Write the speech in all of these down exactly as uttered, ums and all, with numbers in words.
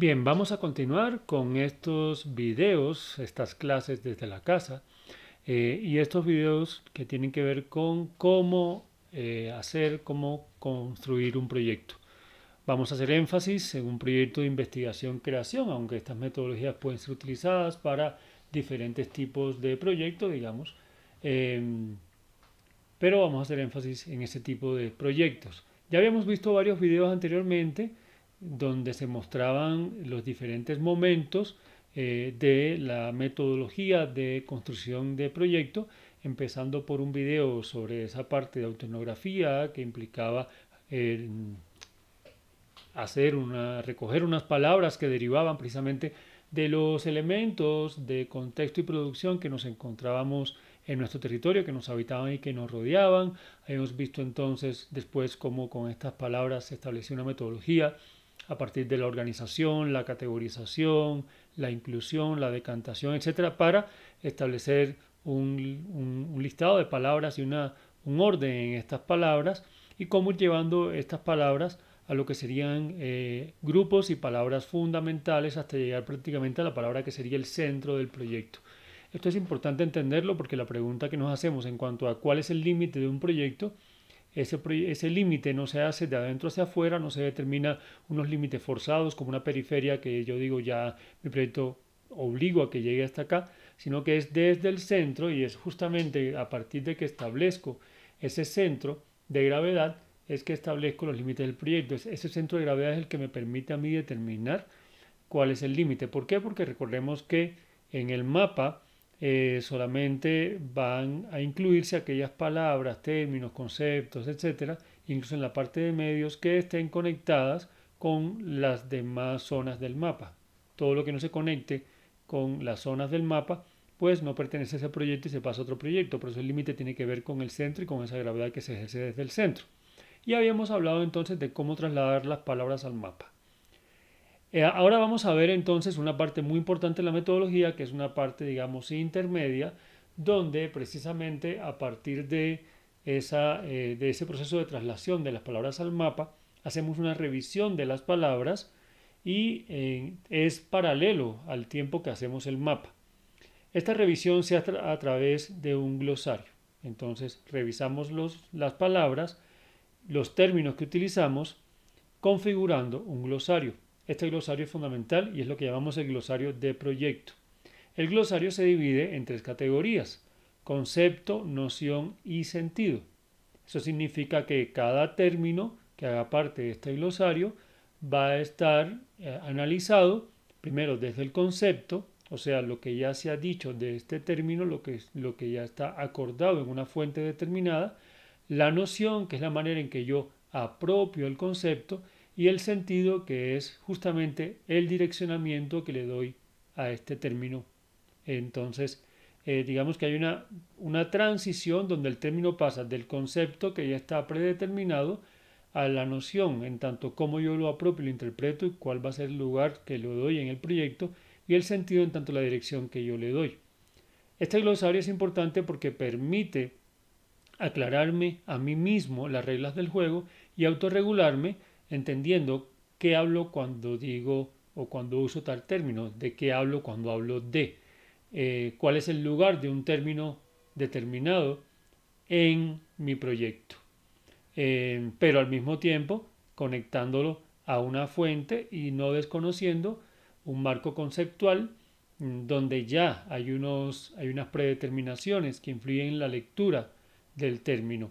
Bien, vamos a continuar con estos videos, estas clases desde la casa eh, y estos videos que tienen que ver con cómo eh, hacer, cómo construir un proyecto. Vamos a hacer énfasis en un proyecto de investigación-creación, aunque estas metodologías pueden ser utilizadas para diferentes tipos de proyectos, digamos, eh, pero vamos a hacer énfasis en ese tipo de proyectos. Ya habíamos visto varios videos anteriormente donde se mostraban los diferentes momentos eh, de la metodología de construcción de proyecto, empezando por un video sobre esa parte de autoetnografía que implicaba eh, hacer una, recoger unas palabras que derivaban precisamente de los elementos de contexto y producción que nos encontrábamos en nuestro territorio, que nos habitaban y que nos rodeaban. Hemos visto entonces después cómo con estas palabras se estableció una metodología a partir de la organización, la categorización, la inclusión, la decantación, etcétera, para establecer un, un, un listado de palabras y una, un orden en estas palabras y cómo ir llevando estas palabras a lo que serían eh, grupos y palabras fundamentales hasta llegar prácticamente a la palabra que sería el centro del proyecto. Esto es importante entenderlo porque la pregunta que nos hacemos en cuanto a cuál es el límite de un proyecto, Ese, ese límite no se hace de adentro hacia afuera, no se determina unos límites forzados como una periferia que yo digo ya mi proyecto obligo a que llegue hasta acá, sino que es desde el centro y es justamente a partir de que establezco ese centro de gravedad es que establezco los límites del proyecto. Ese centro de gravedad es el que me permite a mí determinar cuál es el límite. ¿Por qué? Porque recordemos que en el mapa Eh, solamente van a incluirse aquellas palabras, términos, conceptos, etcétera, incluso en la parte de medios que estén conectadas con las demás zonas del mapa. Todo lo que no se conecte con las zonas del mapa, pues no pertenece a ese proyecto y se pasa a otro proyecto. Por eso el límite tiene que ver con el centro y con esa gravedad que se ejerce desde el centro. Y habíamos hablado entonces de cómo trasladar las palabras al mapa. Ahora vamos a ver entonces una parte muy importante de la metodología, que es una parte, digamos, intermedia, donde precisamente a partir de, esa, eh, de ese proceso de traslación de las palabras al mapa, hacemos una revisión de las palabras y eh, es paralelo al tiempo que hacemos el mapa. Esta revisión se hace a través de un glosario. Entonces revisamos los, las palabras, los términos que utilizamos, configurando un glosario. Este glosario es fundamental y es lo que llamamos el glosario de proyecto. El glosario se divide en tres categorías: concepto, noción y sentido. Eso significa que cada término que haga parte de este glosario va a estar eh, analizado primero desde el concepto, o sea, lo que ya se ha dicho de este término, lo que, lo que ya está acordado en una fuente determinada, la noción, que es la manera en que yo apropio el concepto, y el sentido, que es justamente el direccionamiento que le doy a este término. Entonces, eh, digamos que hay una, una transición donde el término pasa del concepto que ya está predeterminado a la noción, en tanto cómo yo lo apropio, lo interpreto y cuál va a ser el lugar que lo doy en el proyecto, y el sentido en tanto la dirección que yo le doy. Este glosario es importante porque permite aclararme a mí mismo las reglas del juego y autorregularme, entendiendo qué hablo cuando digo o cuando uso tal término, de qué hablo cuando hablo de, eh, cuál es el lugar de un término determinado en mi proyecto, eh, pero al mismo tiempo conectándolo a una fuente y no desconociendo un marco conceptual donde ya hay, unos, hay unas predeterminaciones que influyen en la lectura del término.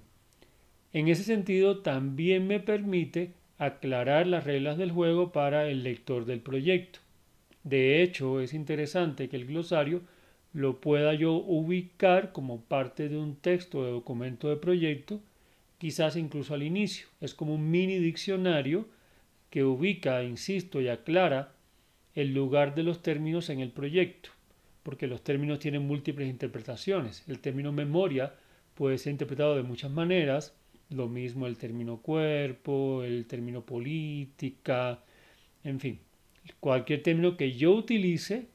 En ese sentido, también me permite aclarar las reglas del juego para el lector del proyecto. De hecho, es interesante que el glosario lo pueda yo ubicar como parte de un texto de documento de proyecto, quizás incluso al inicio. Es como un mini diccionario que ubica, insisto, y aclara el lugar de los términos en el proyecto, porque los términos tienen múltiples interpretaciones. El término memoria puede ser interpretado de muchas maneras. Lo mismo el término cuerpo, el término política, en fin. Cualquier término que yo utilice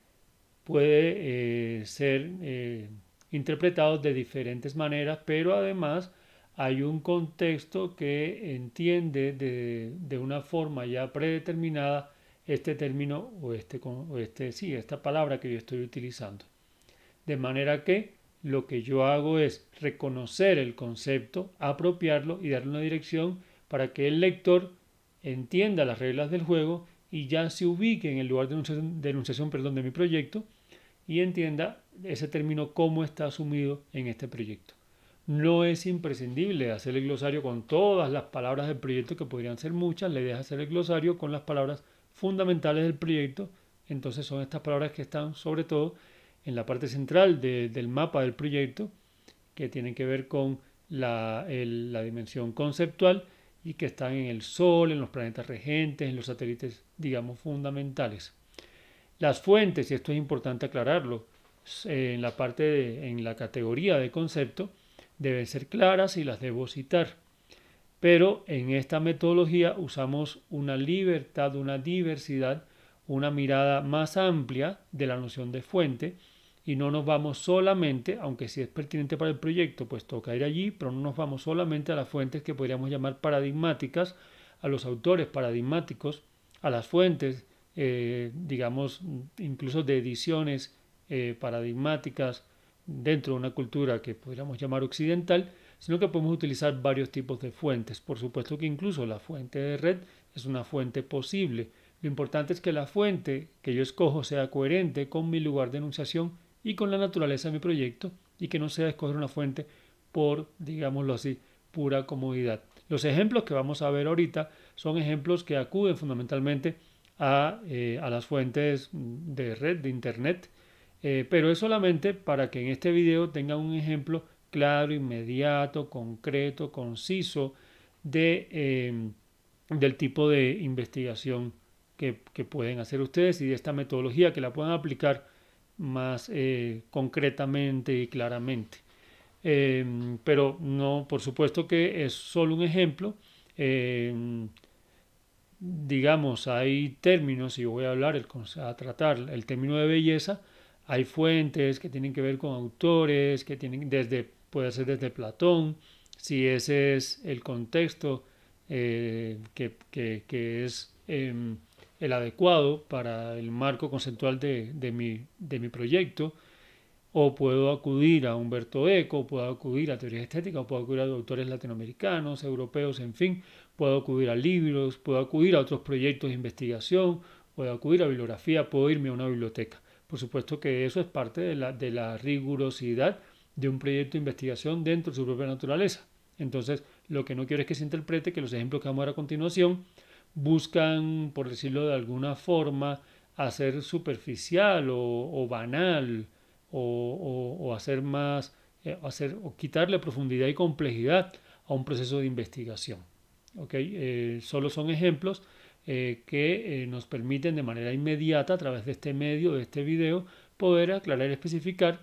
puede eh, ser eh, interpretado de diferentes maneras, pero además hay un contexto que entiende de, de una forma ya predeterminada este término o, este, o este, sí, esta palabra que yo estoy utilizando. De manera que lo que yo hago es reconocer el concepto, apropiarlo y darle una dirección para que el lector entienda las reglas del juego y ya se ubique en el lugar de enunciación, de, enunciación, perdón, de mi proyecto y entienda ese término cómo está asumido en este proyecto. No es imprescindible hacer el glosario con todas las palabras del proyecto, que podrían ser muchas. La idea es hacer el glosario con las palabras fundamentales del proyecto. Entonces son estas palabras que están sobre todo en la parte central de, del mapa del proyecto, que tienen que ver con la, el, la dimensión conceptual y que están en el Sol, en los planetas regentes, en los satélites, digamos, fundamentales. Las fuentes, y esto es importante aclararlo, en la parte de, en la categoría de concepto, deben ser claras y las debo citar. Pero en esta metodología usamos una libertad, una diversidad, una mirada más amplia de la noción de fuente y no nos vamos solamente, aunque sí es pertinente para el proyecto, pues toca ir allí, pero no nos vamos solamente a las fuentes que podríamos llamar paradigmáticas, a los autores paradigmáticos, a las fuentes, eh, digamos, incluso de ediciones eh, paradigmáticas dentro de una cultura que podríamos llamar occidental, sino que podemos utilizar varios tipos de fuentes. Por supuesto que incluso la fuente de red es una fuente posible. Lo importante es que la fuente que yo escojo sea coherente con mi lugar de enunciación y con la naturaleza de mi proyecto, y que no sea escoger una fuente por, digámoslo así, pura comodidad. Los ejemplos que vamos a ver ahorita son ejemplos que acuden fundamentalmente a, eh, a las fuentes de red, de internet, eh, pero es solamente para que en este video tengan un ejemplo claro, inmediato, concreto, conciso de, eh, del tipo de investigación Que, que pueden hacer ustedes y de esta metodología que la puedan aplicar más eh, concretamente y claramente. Eh, pero no, por supuesto que es solo un ejemplo. Eh, digamos, hay términos, y yo voy a hablar, el, a tratar el término de belleza. Hay fuentes que tienen que ver con autores, que tienen desde, puede ser desde Platón, si ese es el contexto eh, que, que, que es... Eh, el adecuado para el marco conceptual de, de, mi, de mi proyecto, o puedo acudir a Humberto Eco, puedo acudir a teorías estéticas, puedo acudir a autores latinoamericanos, europeos, en fin, puedo acudir a libros, puedo acudir a otros proyectos de investigación, puedo acudir a bibliografía, puedo irme a una biblioteca. Por supuesto que eso es parte de la, de la rigurosidad de un proyecto de investigación dentro de su propia naturaleza. Entonces, lo que no quiero es que se interprete que los ejemplos que vamos a ver a continuación buscan, por decirlo de alguna forma, hacer superficial o, o banal o, o, o hacer más, eh, hacer, o quitarle profundidad y complejidad a un proceso de investigación. ¿Okay? Eh, solo son ejemplos eh, que eh, nos permiten de manera inmediata, a través de este medio, de este video, poder aclarar y especificar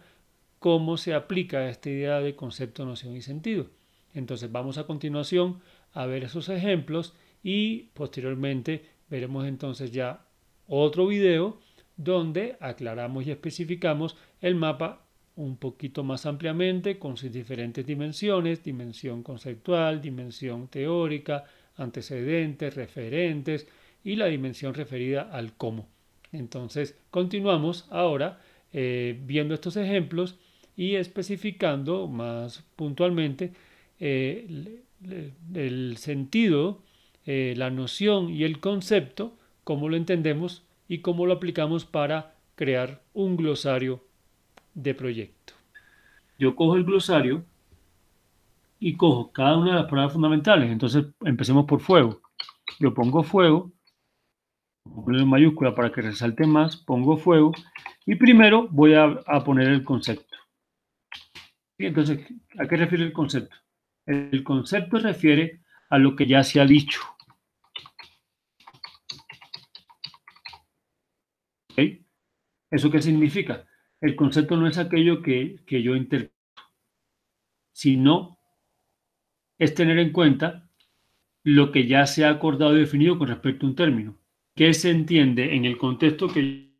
cómo se aplica esta idea de concepto, noción y sentido. Entonces vamos a continuación a ver esos ejemplos. Y posteriormente veremos entonces ya otro video donde aclaramos y especificamos el mapa un poquito más ampliamente con sus diferentes dimensiones, dimensión conceptual, dimensión teórica, antecedentes, referentes y la dimensión referida al cómo. Entonces continuamos ahora eh, viendo estos ejemplos y especificando más puntualmente eh, el, el sentido, Eh, la noción y el concepto, cómo lo entendemos y cómo lo aplicamos para crear un glosario de proyecto. Yo cojo el glosario y cojo cada una de las palabras fundamentales. Entonces, empecemos por fuego. Yo pongo fuego, pongo en mayúscula para que resalte más, pongo fuego y primero voy a, a poner el concepto. Y entonces, ¿a qué refiere el concepto? El concepto refiere a lo que ya se ha dicho. ¿Okay? ¿Eso qué significa? El concepto no es aquello que, que yo interpreto, sino es tener en cuenta lo que ya se ha acordado y definido con respecto a un término. ¿Qué se entiende en el contexto que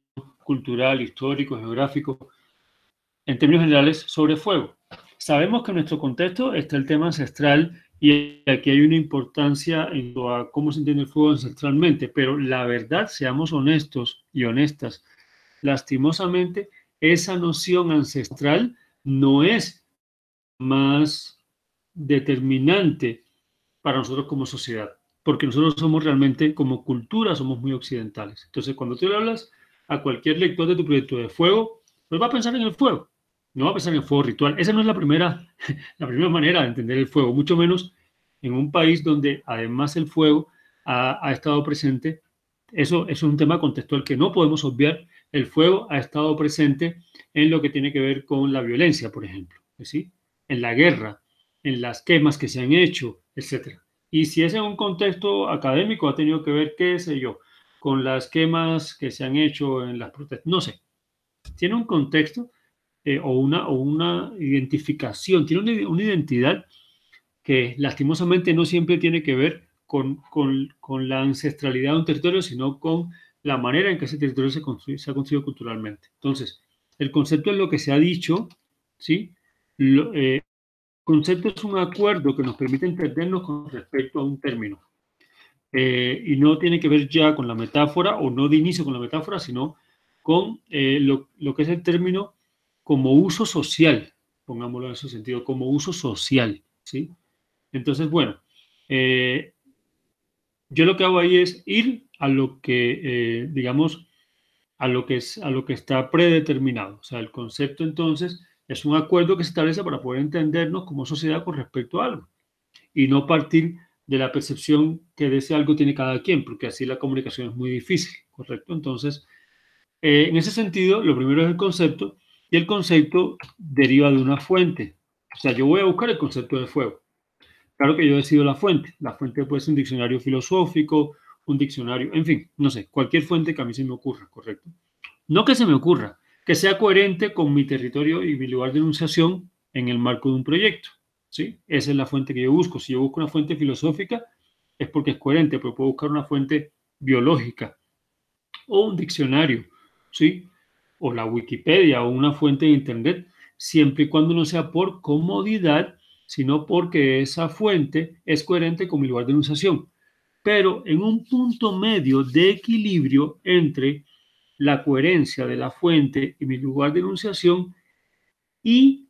cultural, histórico, geográfico, en términos generales, sobre fuego? Sabemos que en nuestro contexto está el tema ancestral Y aquí hay una importancia en cuanto a cómo se entiende el fuego ancestralmente, pero la verdad, seamos honestos y honestas, lastimosamente esa noción ancestral no es más determinante para nosotros como sociedad, porque nosotros somos realmente, como cultura, somos muy occidentales. Entonces, cuando tú le hablas a cualquier lector de tu proyecto de fuego, pues va a pensar en el fuego. No va a pensar en el fuego ritual. Esa no es la primera, la primera manera de entender el fuego, mucho menos en un país donde además el fuego ha, ha estado presente. Eso, eso es un tema contextual que no podemos obviar. El fuego ha estado presente en lo que tiene que ver con la violencia, por ejemplo, ¿sí? En la guerra, en las quemas que se han hecho, etcétera. Y si es en un contexto académico, ha tenido que ver, qué sé yo, con las quemas que se han hecho en las protestas, no sé. Tiene un contexto Eh, o, una, o una identificación, tiene una, una identidad que lastimosamente no siempre tiene que ver con, con, con la ancestralidad de un territorio, sino con la manera en que ese territorio se, construye, se ha construido culturalmente. Entonces, el concepto es lo que se ha dicho, ¿sí? Lo, eh, el concepto es un acuerdo que nos permite entendernos con respecto a un término. Eh, y no tiene que ver ya con la metáfora, o no de inicio con la metáfora, sino con eh, lo, lo que es el término como uso social, pongámoslo en ese sentido, como uso social, ¿sí? Entonces, bueno, eh, yo lo que hago ahí es ir a lo que, eh, digamos, a lo que, es, a lo que está predeterminado. O sea, el concepto, entonces, es un acuerdo que se establece para poder entendernos como sociedad con respecto a algo, y no partir de la percepción que de ese algo tiene cada quien, porque así la comunicación es muy difícil, ¿correcto? Entonces, eh, en ese sentido, lo primero es el concepto, y el concepto deriva de una fuente. O sea, yo voy a buscar el concepto de fuego. Claro que yo decido la fuente. La fuente puede ser un diccionario filosófico, un diccionario, en fin, no sé, cualquier fuente que a mí se me ocurra, ¿correcto? No que se me ocurra, que sea coherente con mi territorio y mi lugar de enunciación en el marco de un proyecto, ¿sí? Esa es la fuente que yo busco. Si yo busco una fuente filosófica, es porque es coherente, pero puedo buscar una fuente biológica o un diccionario, ¿sí? O la Wikipedia o una fuente de internet, siempre y cuando no sea por comodidad, sino porque esa fuente es coherente con mi lugar de enunciación, pero en un punto medio de equilibrio entre la coherencia de la fuente y mi lugar de enunciación y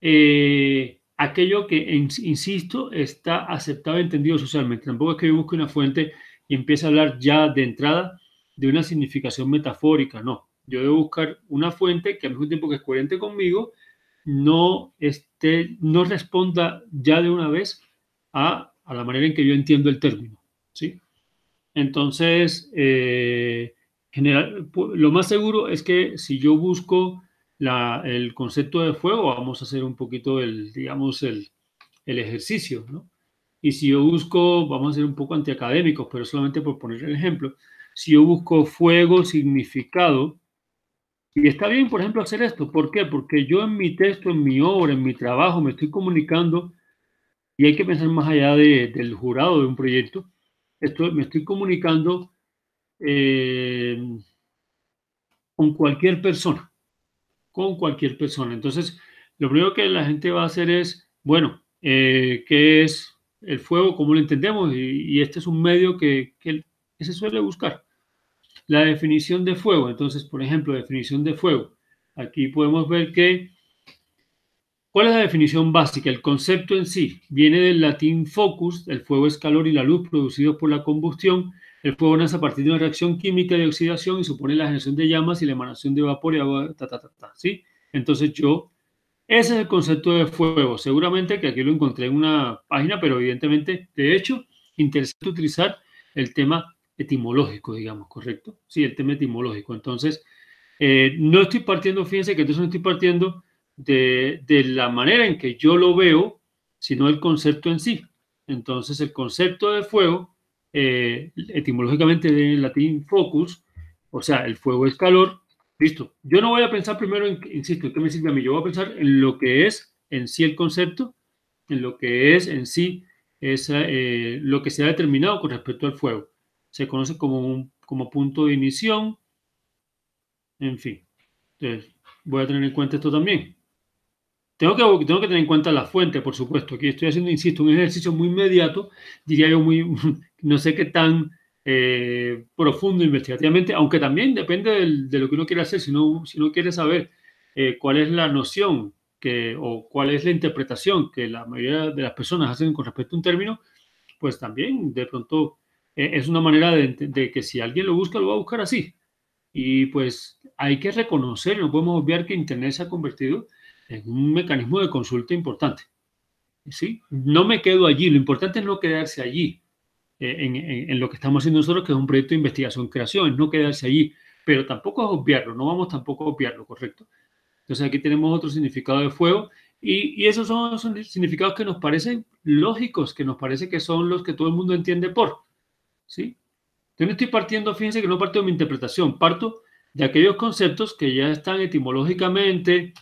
eh, aquello que, insisto, está aceptado y entendido socialmente. Tampoco es que yo busque una fuente y empiece a hablar ya de entrada de una significación metafórica, no. Yo debo buscar una fuente que al mismo tiempo que es coherente conmigo, no, esté, no responda ya de una vez a, a la manera en que yo entiendo el término, ¿sí? Entonces, eh, general, lo más seguro es que si yo busco la, el concepto de fuego, vamos a hacer un poquito el, digamos, el, el ejercicio, ¿no? Y si yo busco, vamos a ser un poco antiacadémicos, pero solamente por poner el ejemplo, si yo busco fuego significado, y está bien, por ejemplo, hacer esto. ¿Por qué? Porque yo en mi texto, en mi obra, en mi trabajo, me estoy comunicando, y hay que pensar más allá de, del jurado de un proyecto, estoy, me estoy comunicando eh, con cualquier persona, con cualquier persona. Entonces, lo primero que la gente va a hacer es, bueno, eh, ¿qué es el fuego? ¿Cómo lo entendemos? Y, y este es un medio que, que, que se suele buscar. La definición de fuego. Entonces, por ejemplo, definición de fuego. Aquí podemos ver que, ¿cuál es la definición básica? El concepto en sí viene del latín focus, el fuego es calor y la luz producidos por la combustión. El fuego nace a partir de una reacción química de oxidación y supone la generación de llamas y la emanación de vapor y agua, ta, ta, ta, ta, ¿sí? Entonces yo, ese es el concepto de fuego. Seguramente que aquí lo encontré en una página, pero evidentemente, de hecho, interesante utilizar el tema etimológico, digamos, ¿correcto? Sí, el tema etimológico. Entonces, eh, no estoy partiendo, fíjense que entonces no estoy partiendo de, de la manera en que yo lo veo, sino el concepto en sí. Entonces, el concepto de fuego, eh, etimológicamente en latín focus, o sea, el fuego es calor, listo. Yo no voy a pensar primero, en, insisto, ¿en qué me sirve a mí? Yo voy a pensar en lo que es en sí el concepto, en lo que es en sí esa, eh, lo que se ha determinado con respecto al fuego. Se conoce como, un, como punto de ignición, en fin. Entonces, voy a tener en cuenta esto también. Tengo que, tengo que tener en cuenta la fuente, por supuesto. Aquí estoy haciendo, insisto, un ejercicio muy inmediato, diría yo, muy, no sé qué tan eh, profundo investigativamente, aunque también depende del, de lo que uno quiere hacer. Si no, si uno quiere saber eh, cuál es la noción que, o cuál es la interpretación que la mayoría de las personas hacen con respecto a un término, pues también de pronto eh, es una manera de, de que si alguien lo busca, lo va a buscar así. Y pues hay que reconocer, no podemos obviar que Internet se ha convertido es un mecanismo de consulta importante, ¿sí? No me quedo allí. Lo importante es no quedarse allí, eh, en, en, en lo que estamos haciendo nosotros, que es un proyecto de investigación-creación, es no quedarse allí, pero tampoco es obviarlo, no vamos tampoco a obviarlo, ¿correcto? Entonces aquí tenemos otro significado de fuego y, y esos son, son significados que nos parecen lógicos, que nos parece que son los que todo el mundo entiende por, ¿sí? Yo no estoy partiendo, fíjense que no parto de mi interpretación, parto de aquellos conceptos que ya están etimológicamente...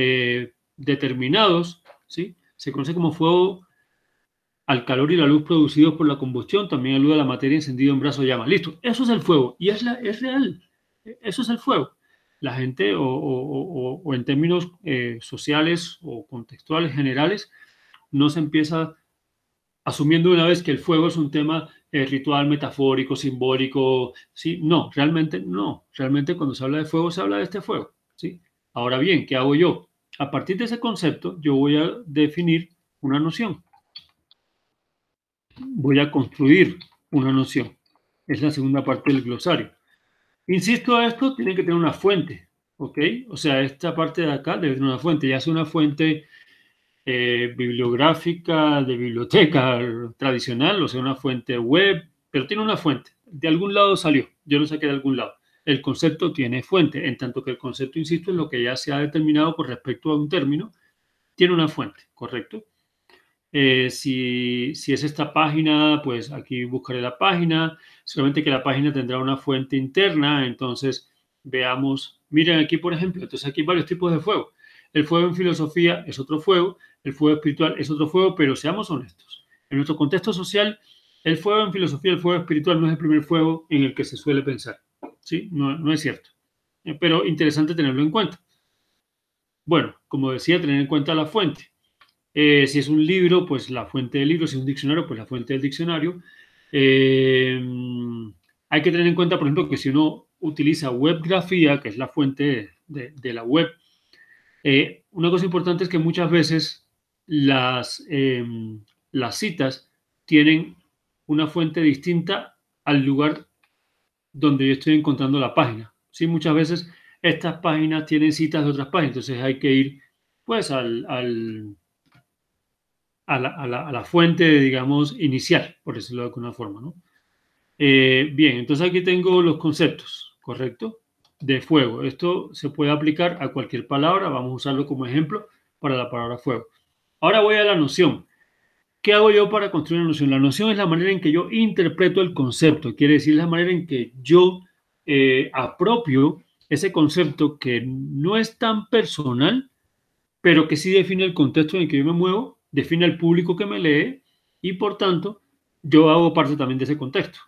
Eh, determinados, ¿sí? Se conoce como fuego al calor y la luz producidos por la combustión, también alude a la materia encendida en brazo de llamas. Listo, eso es el fuego y es, la, es real, eso es el fuego. La gente o, o, o, o en términos eh, sociales o contextuales generales no se empieza asumiendo una vez que el fuego es un tema eh, ritual, metafórico, simbólico, ¿sí? No, realmente no, realmente cuando se habla de fuego se habla de este fuego, ¿sí? Ahora bien, ¿qué hago yo? A partir de ese concepto, yo voy a definir una noción. Voy a construir una noción. Es la segunda parte del glosario. Insisto, esto tiene que tener una fuente, ¿ok? O sea, esta parte de acá debe tener una fuente. Ya sea una fuente eh, bibliográfica, de biblioteca tradicional, o sea, una fuente web, pero tiene una fuente. De algún lado salió. Yo lo saqué de algún lado. El concepto tiene fuente, en tanto que el concepto, insisto, en lo que ya se ha determinado con respecto a un término, tiene una fuente, ¿correcto? Eh, si, si es esta página, pues aquí buscaré la página, solamente que la página tendrá una fuente interna, entonces veamos, miren aquí por ejemplo, entonces aquí hay varios tipos de fuego. El fuego en filosofía es otro fuego, el fuego espiritual es otro fuego, pero seamos honestos, en nuestro contexto social, el fuego en filosofía, el fuego espiritual no es el primer fuego en el que se suele pensar. Sí, no, no es cierto, pero interesante tenerlo en cuenta. Bueno, como decía, tener en cuenta la fuente. Eh, si es un libro, pues la fuente del libro. Si es un diccionario, pues la fuente del diccionario. Eh, hay que tener en cuenta, por ejemplo, que si uno utiliza webgrafía, que es la fuente de, de la web, eh, una cosa importante es que muchas veces las, eh, las citas tienen una fuente distinta al lugar donde yo estoy encontrando la página. Sí, muchas veces estas páginas tienen citas de otras páginas, entonces hay que ir pues al, al, a, la, a, la, a la fuente, digamos, inicial, por decirlo de alguna forma, ¿no? Eh, bien, entonces aquí tengo los conceptos, ¿correcto? De fuego. Esto se puede aplicar a cualquier palabra, vamos a usarlo como ejemplo para la palabra fuego. Ahora voy a la noción. ¿Qué hago yo para construir una noción? La noción es la manera en que yo interpreto el concepto, quiere decir la manera en que yo eh, apropio ese concepto que no es tan personal, pero que sí define el contexto en el que yo me muevo, define el público que me lee y, por tanto, yo hago parte también de ese contexto.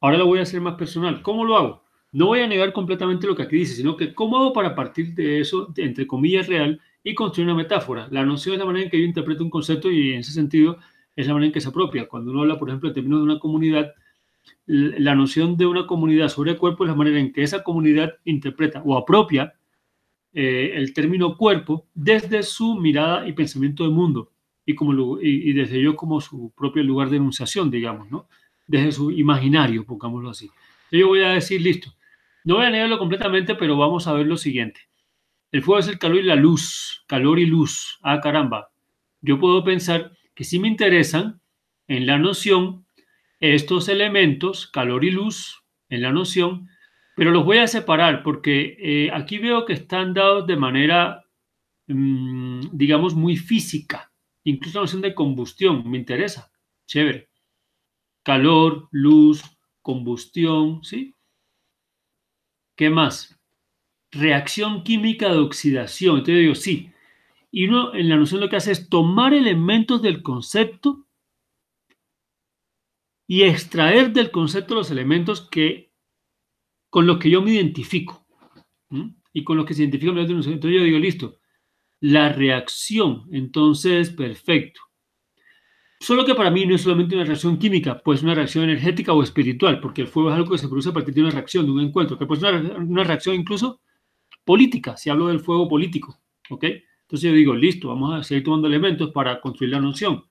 Ahora lo voy a hacer más personal. ¿Cómo lo hago? No voy a negar completamente lo que aquí dice, sino que ¿cómo hago para partir de eso, de, entre comillas, real, y construir una metáfora? La noción es la manera en que yo interpreto un concepto y en ese sentido es la manera en que se apropia. Cuando uno habla, por ejemplo, en términos de una comunidad, la noción de una comunidad sobre el cuerpo es la manera en que esa comunidad interpreta o apropia eh, el término cuerpo desde su mirada y pensamiento del mundo y, como, y, y desde ello como su propio lugar de enunciación, digamos, ¿no? Desde su imaginario, pongámoslo así. Yo voy a decir, listo, no voy a negarlo completamente, pero vamos a ver lo siguiente. El fuego es el calor y la luz, calor y luz. Ah, caramba. Yo puedo pensar que sí me interesan en la noción estos elementos, calor y luz, en la noción, pero los voy a separar porque eh, aquí veo que están dados de manera, mmm, digamos, muy física. Incluso la noción de combustión me interesa. Chévere. Calor, luz, combustión, ¿sí? ¿Qué más? Reacción química de oxidación. Entonces yo digo, sí. Y uno en la noción lo que hace es tomar elementos del concepto y extraer del concepto los elementos que, con los que yo me identifico. ¿Mm? Y con los que se identifican los elementos. Entonces yo digo, listo. la reacción. Entonces, perfecto. Solo que para mí no es solamente una reacción química, pues una reacción energética o espiritual, porque el fuego es algo que se produce a partir de una reacción, de un encuentro, que puede ser una reacción incluso política, si hablo del fuego político, ¿ok? Entonces yo digo, listo, vamos a seguir tomando elementos para construir la noción.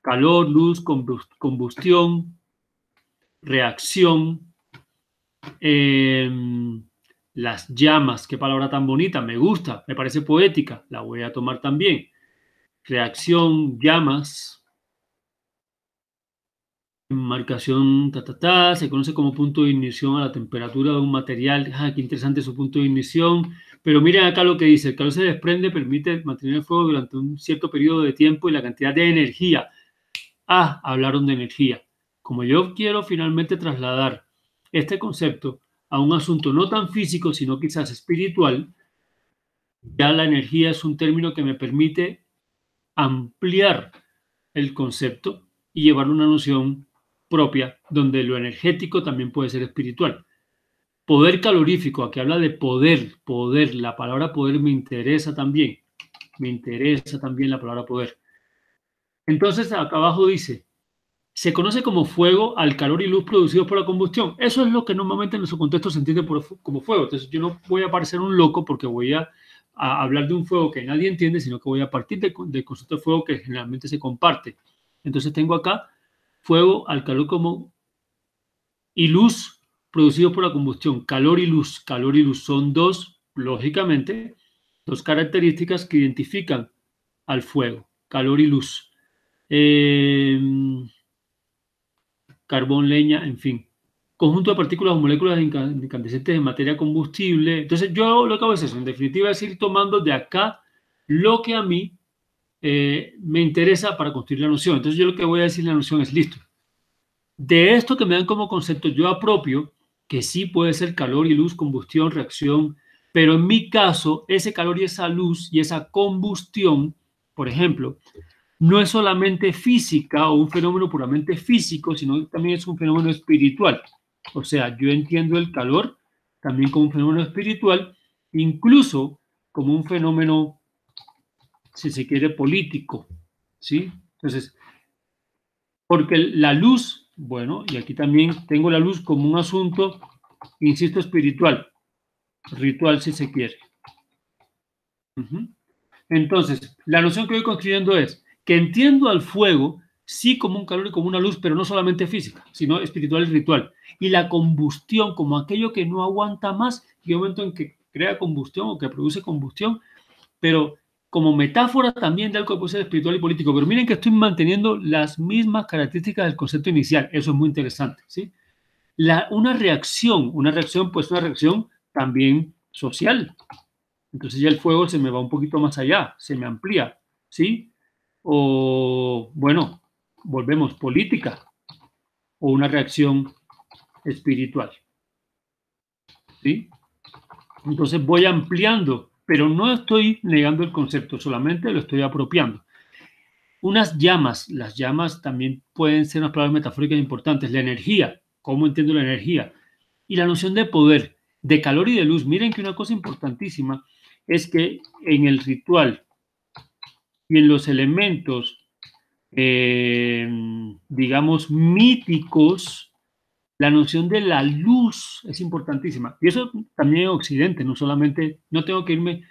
Calor, luz, combustión, reacción, eh, las llamas, qué palabra tan bonita, me gusta, me parece poética, la voy a tomar también. Reacción, llamas. Marcación, ta, ta, ta, se conoce como punto de ignición a la temperatura de un material. Ah, qué interesante su punto de ignición. Pero miren acá lo que dice: el calor se desprende, permite mantener el fuego durante un cierto periodo de tiempo y la cantidad de energía. Ah, hablaron de energía. Como yo quiero finalmente trasladar este concepto a un asunto no tan físico, sino quizás espiritual, ya la energía es un término que me permite ampliar el concepto y llevarlo a una noción propia, donde lo energético también puede ser espiritual. Poder calorífico, aquí habla de poder, poder, la palabra poder me interesa también, me interesa también la palabra poder. Entonces acá abajo dice, se conoce como fuego al calor y luz producidos por la combustión. Eso es lo que normalmente en nuestro contexto se entiende por, como fuego. Entonces yo no voy a parecer un loco porque voy a, a hablar de un fuego que nadie entiende, sino que voy a partir del de concepto de fuego que generalmente se comparte. Entonces tengo acá fuego al calor como y luz producidos por la combustión. Calor y luz. Calor y luz son dos, lógicamente, dos características que identifican al fuego. Calor y luz. Eh, carbón, leña, en fin. Conjunto de partículas o moléculas incandescentes en materia combustible. Entonces yo lo que hago es eso. En definitiva es ir tomando de acá lo que a mí Eh, me interesa para construir la noción. Entonces yo lo que voy a decir la noción es listo. De esto que me dan como concepto yo apropio, que sí puede ser calor y luz, combustión, reacción, pero en mi caso ese calor y esa luz y esa combustión, por ejemplo, no es solamente física o un fenómeno puramente físico, sino que también es un fenómeno espiritual. O sea, yo entiendo el calor también como un fenómeno espiritual, incluso como un fenómeno, si se quiere, político, ¿sí? Entonces, porque la luz, bueno, y aquí también tengo la luz como un asunto, insisto, espiritual, ritual, si se quiere. Uh-huh. Entonces, la noción que voy construyendo es que entiendo al fuego, sí, como un calor y como una luz, pero no solamente física, sino espiritual y ritual. Y la combustión como aquello que no aguanta más, y el momento en que crea combustión o que produce combustión, pero como metáfora también de algo que puede ser espiritual y político. Pero miren que estoy manteniendo las mismas características del concepto inicial. Eso es muy interesante, ¿sí? La, una reacción, una reacción, pues una reacción también social. Entonces ya el fuego se me va un poquito más allá, se me amplía, ¿sí? O, bueno, volvemos, política o una reacción espiritual, ¿sí? Entonces voy ampliando, pero no estoy negando el concepto, solamente lo estoy apropiando. Unas llamas, las llamas también pueden ser unas palabras metafóricas importantes. La energía, ¿cómo entiendo la energía? Y la noción de poder, de calor y de luz. Miren que una cosa importantísima es que en el ritual y en los elementos, eh, digamos, míticos, la noción de la luz es importantísima. Y eso también en Occidente, no solamente, no tengo que irme,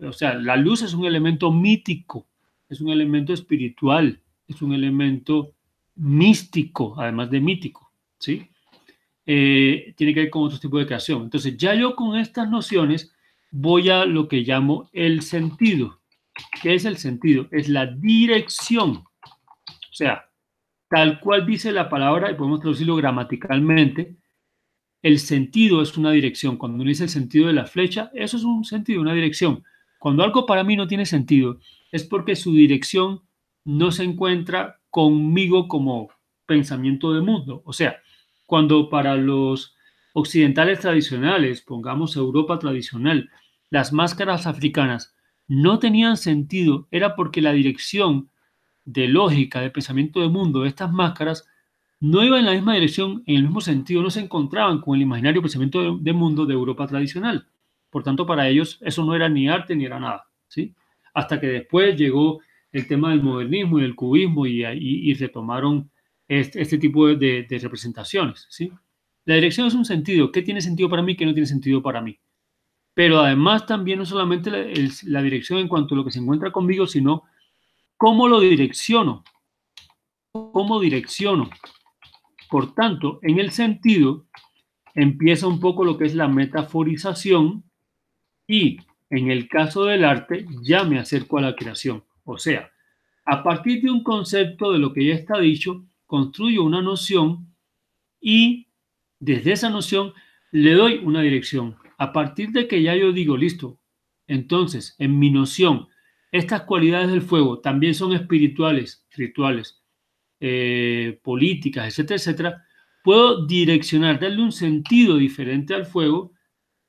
o sea, la luz es un elemento mítico, es un elemento espiritual, es un elemento místico, además de mítico, ¿sí? Eh, tiene que ver con otro tipo de creación. Entonces, ya yo con estas nociones voy a lo que llamo el sentido. ¿Qué es el sentido? Es la dirección. O sea, tal cual dice la palabra, y podemos traducirlo gramaticalmente, el sentido es una dirección. Cuando uno dice el sentido de la flecha, eso es un sentido, una dirección. Cuando algo para mí no tiene sentido, es porque su dirección no se encuentra conmigo como pensamiento de mundo. O sea, cuando para los occidentales tradicionales, pongamos Europa tradicional, las máscaras africanas no tenían sentido, era porque la dirección de lógica, de pensamiento de mundo, de estas máscaras, no iban en la misma dirección, en el mismo sentido, no se encontraban con el imaginario pensamiento de, de mundo de Europa tradicional. Por tanto, para ellos eso no era ni arte ni era nada, ¿sí? hasta que después llegó el tema del modernismo y del cubismo y, y, y retomaron este, este tipo de, de, de representaciones, ¿sí? La dirección es un sentido. ¿Qué tiene sentido para mí? ¿Qué no tiene sentido para mí? Pero además también no solamente la, el, la dirección en cuanto a lo que se encuentra conmigo, sino cómo lo direcciono. Cómo direcciono. Por tanto, en el sentido empieza un poco lo que es la metaforización y en el caso del arte ya me acerco a la creación. O sea, a partir de un concepto de lo que ya está dicho, construyo una noción y desde esa noción le doy una dirección. A partir de que ya yo digo, listo, entonces en mi noción, estas cualidades del fuego también son espirituales, rituales, Eh, políticas, etcétera, etcétera, puedo direccionar, darle un sentido diferente al fuego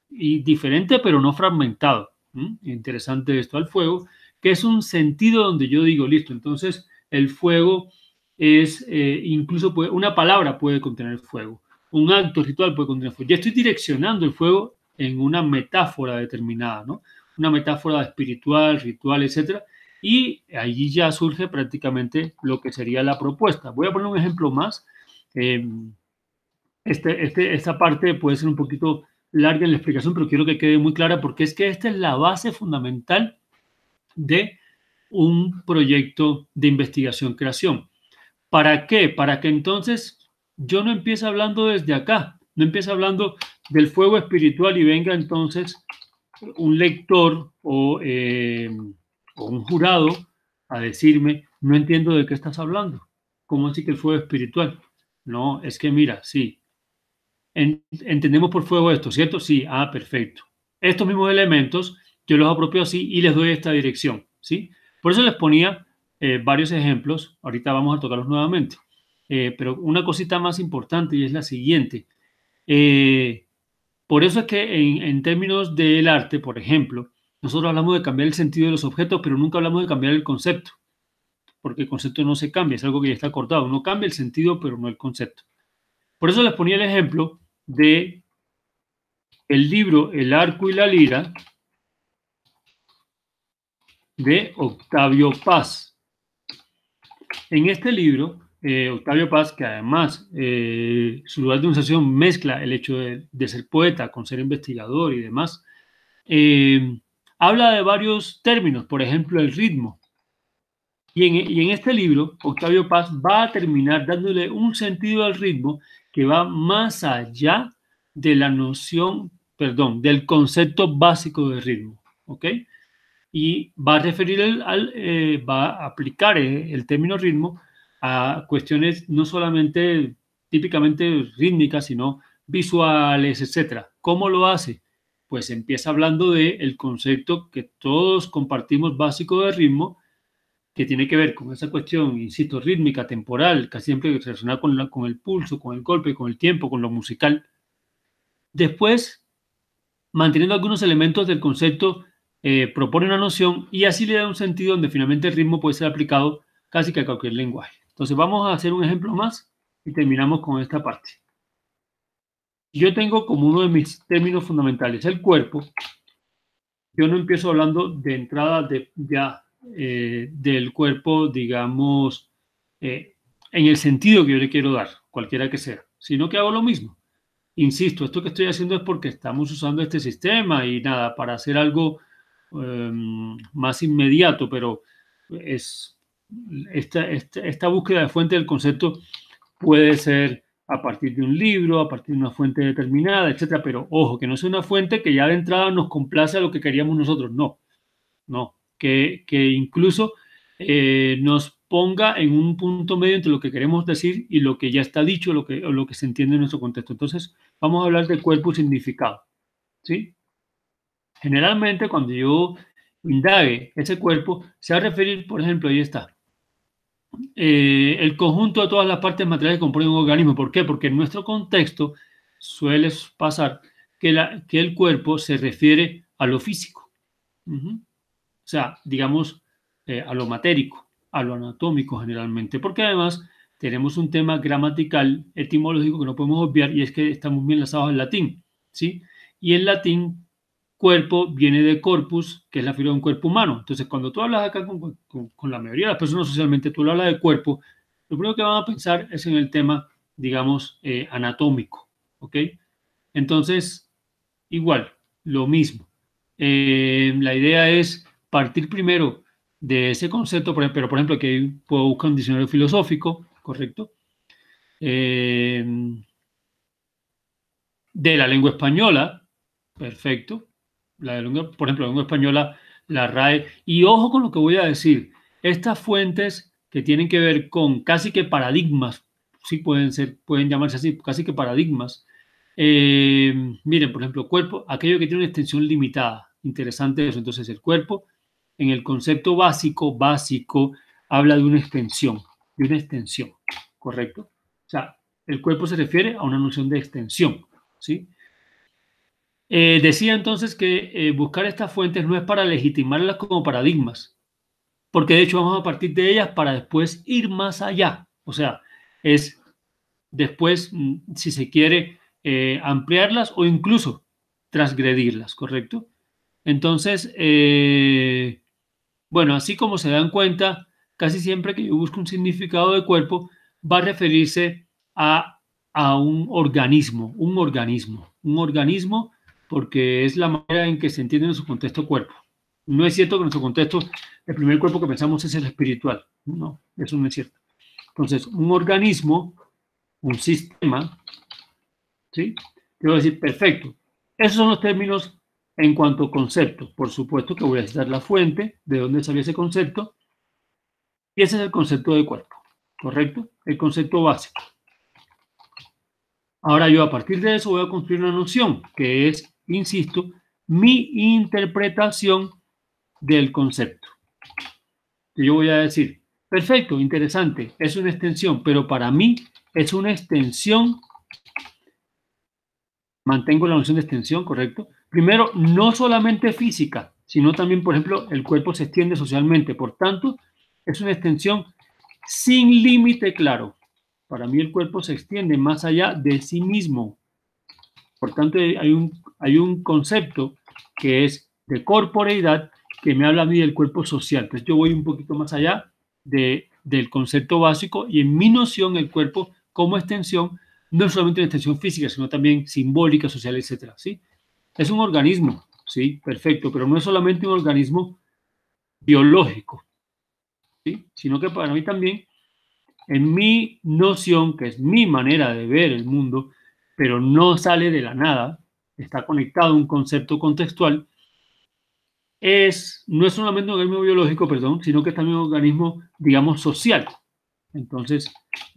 y diferente pero no fragmentado. ¿Mm? Interesante esto, al fuego, que es un sentido donde yo digo, listo, entonces el fuego es, eh, incluso puede, una palabra puede contener fuego, un acto ritual puede contener fuego. Ya estoy direccionando el fuego en una metáfora determinada, ¿no? Una metáfora espiritual, ritual, etcétera. Y allí ya surge prácticamente lo que sería la propuesta. Voy a poner un ejemplo más. Eh, este, este, esta parte puede ser un poquito larga en la explicación, pero quiero que quede muy clara porque es que esta es la base fundamental de un proyecto de investigación-creación. ¿Para qué? Para que entonces yo no empiece hablando desde acá, no empiece hablando del fuego espiritual y venga entonces un lector o... Eh, o un jurado a decirme, no entiendo de qué estás hablando. ¿Cómo así que el fuego espiritual? No, es que mira, sí. En, entendemos por fuego esto, ¿cierto? Sí, ah, perfecto. Estos mismos elementos yo los apropio así y les doy esta dirección, ¿sí? Por eso les ponía eh, varios ejemplos. Ahorita vamos a tocarlos nuevamente. Eh, pero una cosita más importante y es la siguiente. Eh, por eso es que en, en términos del arte, por ejemplo, nosotros hablamos de cambiar el sentido de los objetos, pero nunca hablamos de cambiar el concepto, porque el concepto no se cambia, es algo que ya está acordado. Uno cambia el sentido, pero no el concepto. Por eso les ponía el ejemplo de el libro El arco y la lira de Octavio Paz. En este libro, eh, Octavio Paz, que además eh, su lugar de usación mezcla el hecho de, de ser poeta con ser investigador y demás, eh, habla de varios términos, por ejemplo, el ritmo. Y en, y en este libro, Octavio Paz va a terminar dándole un sentido al ritmo que va más allá de la noción, perdón, del concepto básico de ritmo, ¿ok? Y va a referir, el, al, eh, va a aplicar el, el término ritmo a cuestiones no solamente típicamente rítmicas, sino visuales, etcétera. ¿Cómo lo hace? Pues empieza hablando del concepto que todos compartimos básico de ritmo, que tiene que ver con esa cuestión, insisto, rítmica, temporal, casi siempre relacionada con, la, con el pulso, con el golpe, con el tiempo, con lo musical. Después, manteniendo algunos elementos del concepto, eh, propone una noción y así le da un sentido donde finalmente el ritmo puede ser aplicado casi que a cualquier lenguaje. Entonces vamos a hacer un ejemplo más y terminamos con esta parte. Yo tengo como uno de mis términos fundamentales el cuerpo. Yo no empiezo hablando de entrada de, ya, eh, del cuerpo, digamos, eh, en el sentido que yo le quiero dar, cualquiera que sea, sino que hago lo mismo. Insisto, esto que estoy haciendo es porque estamos usando este sistema y nada, para hacer algo eh, más inmediato, pero es, esta, esta, esta búsqueda de fuente del concepto puede ser a partir de un libro, a partir de una fuente determinada, etcétera. Pero ojo, que no sea una fuente que ya de entrada nos complace a lo que queríamos nosotros. No, no. Que, que incluso eh, nos ponga en un punto medio entre lo que queremos decir y lo que ya está dicho, lo que, o lo que se entiende en nuestro contexto. Entonces, vamos a hablar de cuerpo y significado, ¿sí? Generalmente, cuando yo indague ese cuerpo, se va a referir, por ejemplo, ahí está, Eh, el conjunto de todas las partes materiales que componen un organismo. ¿Por qué? Porque en nuestro contexto suele pasar que, la, que el cuerpo se refiere a lo físico, uh-huh. O sea, digamos, eh, a lo matérico, a lo anatómico generalmente, porque además tenemos un tema gramatical, etimológico que no podemos obviar y es que estamos muy enlazados al latín, ¿sí? Y el latín Cuerpo viene de corpus, que es la figura de un cuerpo humano. Entonces, cuando tú hablas acá con, con, con la mayoría de las personas socialmente, tú le hablas de cuerpo, lo primero que van a pensar es en el tema, digamos, eh, anatómico, ¿ok? Entonces, igual, lo mismo. Eh, la idea es partir primero de ese concepto, por ejemplo, pero por ejemplo aquí puedo buscar un diccionario filosófico, ¿correcto? Eh, de la lengua española, perfecto. La de lengua, por ejemplo, la lengua española, la RAE. Y ojo con lo que voy a decir. Estas fuentes que tienen que ver con casi que paradigmas, sí pueden ser, pueden llamarse así, casi que paradigmas. Eh, miren, por ejemplo, cuerpo, aquello que tiene una extensión limitada. Interesante eso. Entonces, el cuerpo, en el concepto básico, básico, habla de una extensión, de una extensión, ¿correcto? O sea, el cuerpo se refiere a una noción de extensión, ¿sí? Eh, decía entonces que eh, buscar estas fuentes no es para legitimarlas como paradigmas, porque de hecho vamos a partir de ellas para después ir más allá. O sea, es después, si se quiere, eh, ampliarlas o incluso transgredirlas, ¿correcto? Entonces, eh, bueno, así como se dan cuenta, casi siempre que yo busco un significado de cuerpo va a referirse a, a un organismo, un organismo, un organismo, porque es la manera en que se entiende nuestro contexto cuerpo. No es cierto que en nuestro contexto el primer cuerpo que pensamos es el espiritual. No, eso no es cierto. Entonces, un organismo, un sistema, ¿sí? Quiero decir, perfecto. Esos son los términos en cuanto a concepto. Por supuesto que voy a citar la fuente de dónde salió ese concepto. Y ese es el concepto de cuerpo, ¿correcto? El concepto básico. Ahora yo a partir de eso voy a construir una noción que es, insisto, mi interpretación del concepto. Yo voy a decir, perfecto, interesante, es una extensión, pero para mí es una extensión, mantengo la noción de extensión, ¿correcto? Primero, no solamente física, sino también, por ejemplo, el cuerpo se extiende socialmente, por tanto, es una extensión sin límite claro. Para mí el cuerpo se extiende más allá de sí mismo. Por tanto, hay un, hay un concepto que es de corporeidad que me habla a mí del cuerpo social. Entonces yo voy un poquito más allá de, del concepto básico y en mi noción el cuerpo como extensión, no solamente una extensión física, sino también simbólica, social, etcétera, ¿sí? Es un organismo, sí, perfecto, pero no es solamente un organismo biológico, ¿sí? Sino que para mí también en mi noción, que es mi manera de ver el mundo, pero no sale de la nada, está conectado a un concepto contextual, es, no es solamente un organismo biológico, perdón, sino que es también un organismo, digamos, social. Entonces,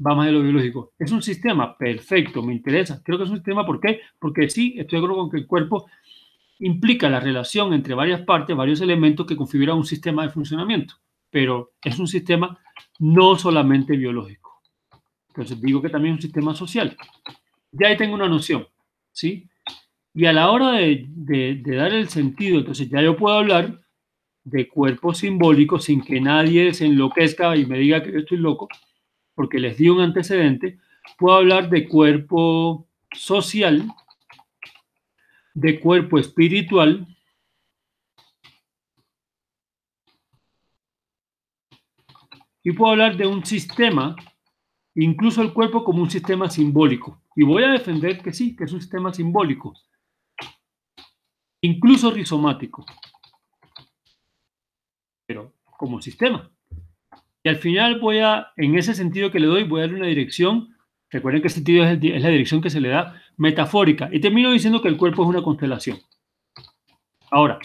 va más de lo biológico. Es un sistema, perfecto, me interesa. Creo que es un sistema, ¿por qué? Porque sí, estoy de acuerdo con que el cuerpo implica la relación entre varias partes, varios elementos que configuran un sistema de funcionamiento, pero es un sistema no solamente biológico. Entonces digo que también es un sistema social. Ya ahí tengo una noción, ¿sí? Y a la hora de, de, de dar el sentido, entonces ya yo puedo hablar de cuerpo simbólico sin que nadie se enloquezca y me diga que yo estoy loco, porque les di un antecedente. Puedo hablar de cuerpo social, de cuerpo espiritual, y puedo hablar de un sistema, incluso el cuerpo como un sistema simbólico. Y voy a defender que sí, que es un sistema simbólico, incluso rizomático, pero como sistema. Y al final voy a, en ese sentido que le doy, voy a darle una dirección, recuerden que el sentido es, el, es la dirección que se le da, metafórica. Y termino diciendo que el cuerpo es una constelación. Ahora,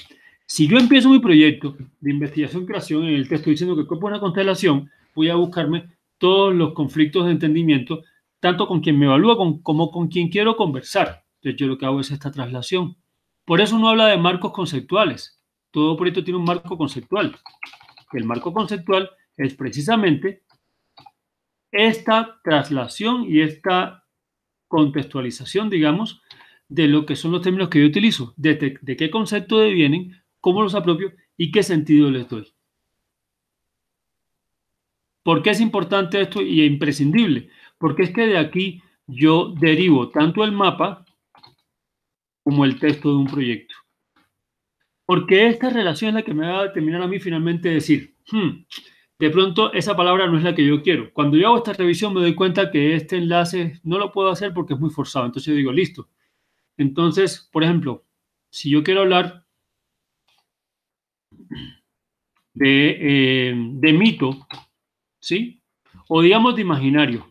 si yo empiezo mi proyecto de investigación-creación en el texto diciendo que el cuerpo es una constelación, voy a buscarme todos los conflictos de entendimiento, tanto con quien me evalúa con, como con quien quiero conversar. Entonces yo lo que hago es esta traslación. Por eso uno habla de marcos conceptuales. Todo proyecto tiene un marco conceptual. El marco conceptual es precisamente esta traslación y esta contextualización, digamos, de lo que son los términos que yo utilizo, de, de qué concepto devienen, cómo los apropio y qué sentido les doy. ¿Por qué es importante esto y imprescindible? Porque es que de aquí yo derivo tanto el mapa como el texto de un proyecto. Porque esta relación es la que me va a determinar a mí finalmente decir, hmm, de pronto esa palabra no es la que yo quiero. Cuando yo hago esta revisión me doy cuenta que este enlace no lo puedo hacer porque es muy forzado. Entonces yo digo, listo. Entonces, por ejemplo, si yo quiero hablar de, eh, de mito, ¿sí? O digamos de imaginario.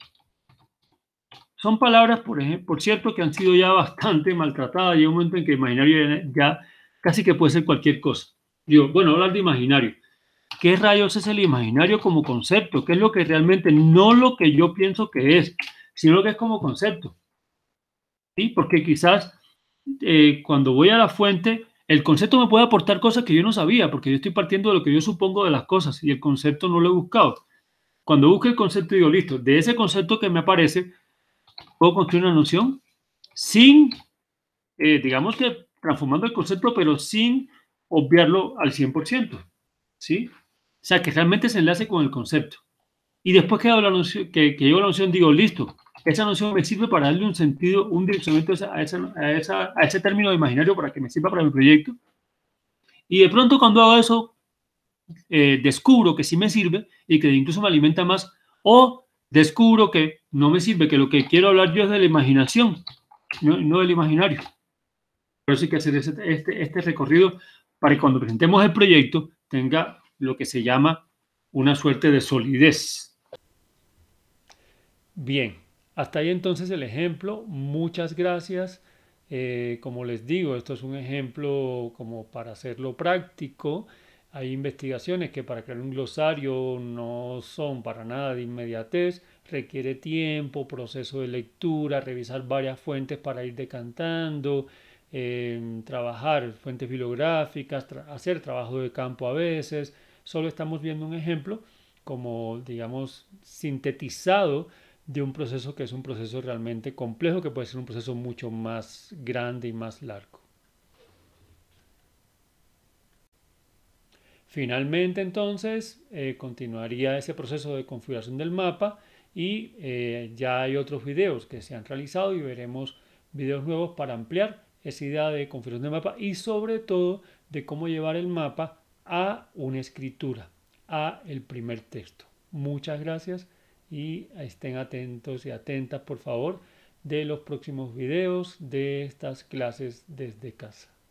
Son palabras, por ejemplo, por cierto, que han sido ya bastante maltratadas. Llega un momento en que imaginario ya casi que puede ser cualquier cosa. Digo, bueno, hablar de imaginario. ¿Qué rayos es el imaginario como concepto? ¿Qué es lo que realmente, no lo que yo pienso que es, sino lo que es como concepto? ¿Sí? Porque quizás eh, cuando voy a la fuente, el concepto me puede aportar cosas que yo no sabía, porque yo estoy partiendo de lo que yo supongo de las cosas y el concepto no lo he buscado. Cuando busco el concepto digo, listo, de ese concepto que me aparece, puedo construir una noción sin, eh, digamos que transformando el concepto, pero sin obviarlo al cien por ciento. ¿Sí? O sea, que realmente se enlace con el concepto. Y después que, la noción, que, que llego a la noción, digo, listo, esa noción me sirve para darle un sentido, un direccionamiento a, esa, a, esa, a ese término de imaginario para que me sirva para mi proyecto. Y de pronto cuando hago eso, eh, descubro que sí me sirve y que incluso me alimenta más, o descubro que no me sirve, que lo que quiero hablar yo es de la imaginación, no, no del imaginario. Por eso hay que hacer ese, este, este recorrido para que cuando presentemos el proyecto tenga lo que se llama una suerte de solidez. Bien, hasta ahí entonces el ejemplo. Muchas gracias. Eh, como les digo, esto es un ejemplo como para hacerlo práctico. Hay investigaciones que para crear un glosario no son para nada de inmediatez. Requiere tiempo, proceso de lectura, revisar varias fuentes para ir decantando, eh, trabajar fuentes bibliográficas, tra- hacer trabajo de campo a veces. Solo estamos viendo un ejemplo como, digamos, sintetizado de un proceso que es un proceso realmente complejo, que puede ser un proceso mucho más grande y más largo. Finalmente, entonces, eh, continuaría ese proceso de configuración del mapa y eh, ya hay otros videos que se han realizado y veremos videos nuevos para ampliar esa idea de configuración del mapa y sobre todo de cómo llevar el mapa a una escritura, a el primer texto. Muchas gracias. Y estén atentos y atentas, por favor, de los próximos videos de estas clases desde casa.